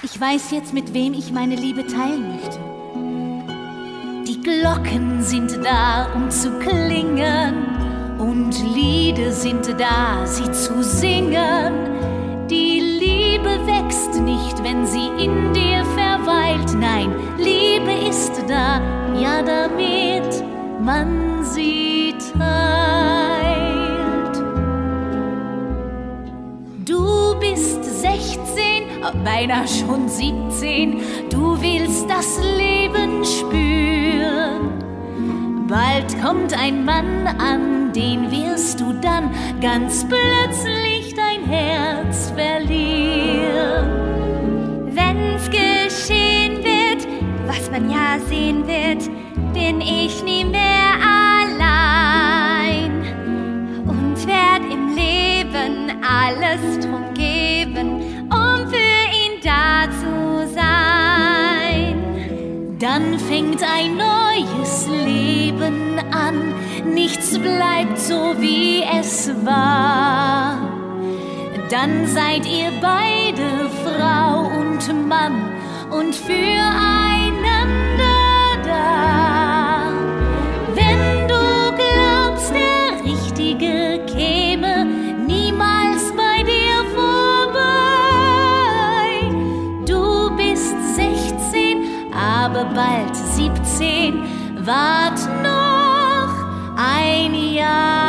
Ich weiß jetzt, mit wem ich meine Liebe teilen möchte. Die Glocken sind da, um zu klingen, und Lieder sind da, sie zu singen. Die Liebe wächst nicht, wenn sie in dir verweilt. Nein, Liebe ist da, ja, damit man sie teilt. Du bist 16, beinah schon 17. Du willst das Leben spüren. Bald kommt ein Mann an, den wirst du dann ganz plötzlich dein Herz verlieren. Wenn's geschehen wird, was man ja sehen wird, bin ich nie mehr allein und werd im Leben alles drum geben, um für ihn da zu sein. Dann fängt ein neues Leben an, nichts bleibt so, wie es war. Dann seid ihr beide Frau und Mann und füreinander. Aber bald 17, wart noch ein Jahr.